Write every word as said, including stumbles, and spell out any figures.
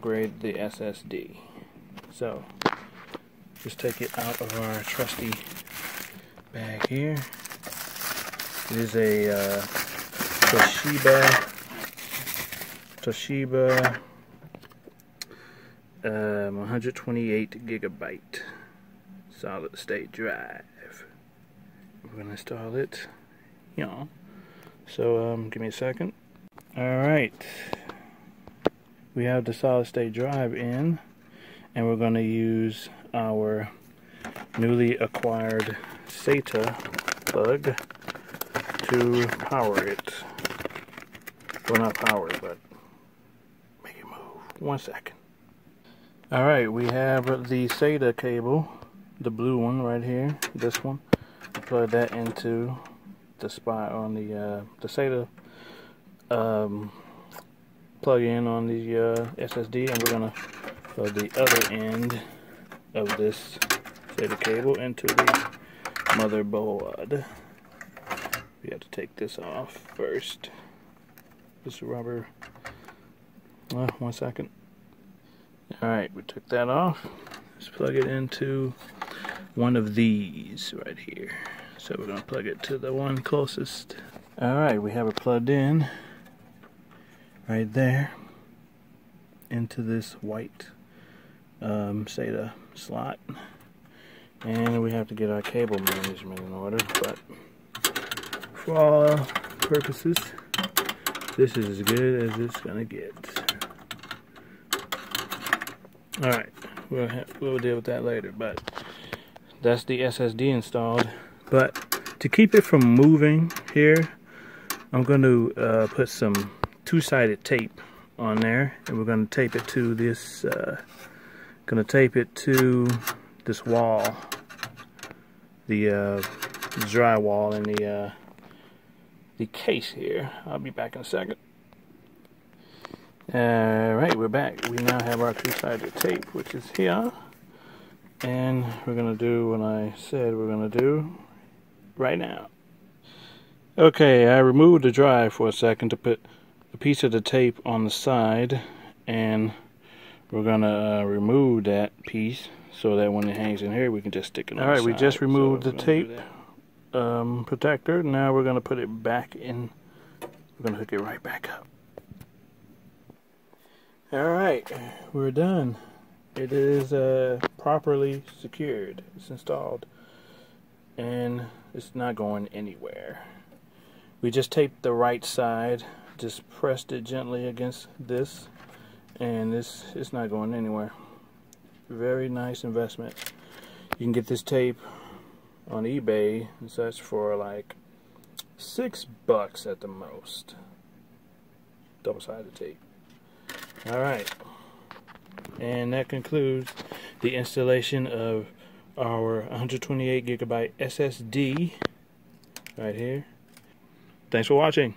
upgrade the S S D. So just take it out of our trusty bag here. It is a uh, Toshiba Toshiba um, one hundred twenty-eight gigabyte solid state drive. We're gonna install it. Yeah. So um, give me a second. All right. We have the solid state drive in, and we're going to use our newly acquired SATA plug to power it. Well, not power it, but make it move. One second. Alright, we have the SATA cable, the blue one right here, this one. Plug that into the spot on the, uh, the SATA um, plug in on the uh, S S D, and we're going to plug the other end of this SATA cable into the motherboard. We have to take this off first. This rubber. Oh, one second. Alright, we took that off. Let's plug it into one of these right here. So we're going to plug it to the one closest. Alright, we have it plugged in. Right there into this white um, SATA slot, and we have to get our cable management in order, but for all purposes this is as good as it's gonna get. Alright, we'll, we'll deal with that later, but that's the S S D installed. But to keep it from moving here, I'm going to uh, put some two-sided tape on there, and we're going to tape it to this uh, going to tape it to this wall, the uh, drywall in the uh, the case here. I'll be back in a second. Alright, we're back. We now have our two-sided tape, which is here, and we're going to do what I said we're going to do right now. Okay, I removed the drive for a second to put a piece of the tape on the side, and we're gonna uh, remove that piece so that when it hangs in here we can just stick it on. All right, the side. We just removed so the tape um, protector. Now we're gonna put it back in. We're gonna hook it right back up. All right, we're done. It is uh, properly secured. It's installed, and it's not going anywhere. We just taped the right side. Just pressed it gently against this, and this it's not going anywhere. Very nice investment. You can get this tape on eBay and such for like six bucks at the most. Double-sided tape. All right, and that concludes the installation of our one hundred twenty-eight gigabyte S S D right here. Thanks for watching.